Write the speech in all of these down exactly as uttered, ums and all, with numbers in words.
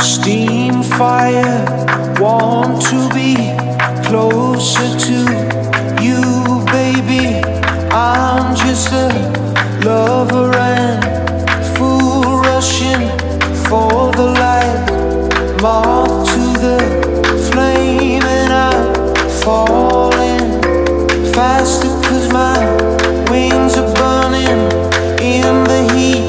Steam, fire, want to be closer to you, baby. I'm just a lover and fool rushing for the light, moth to the flame, and I'm falling faster cause my wings are burning in the heat.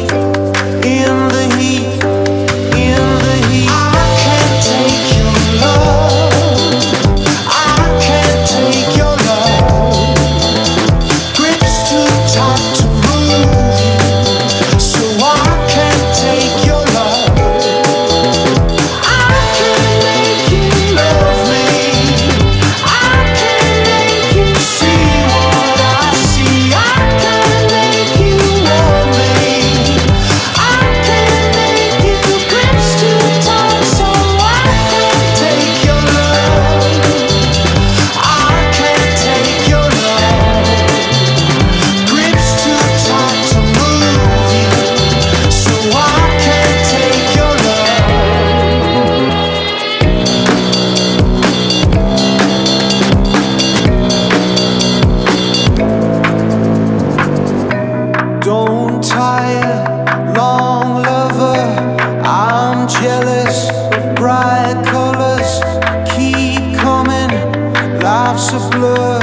Life's a blur,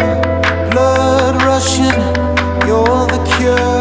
blood rushing, you're the cure.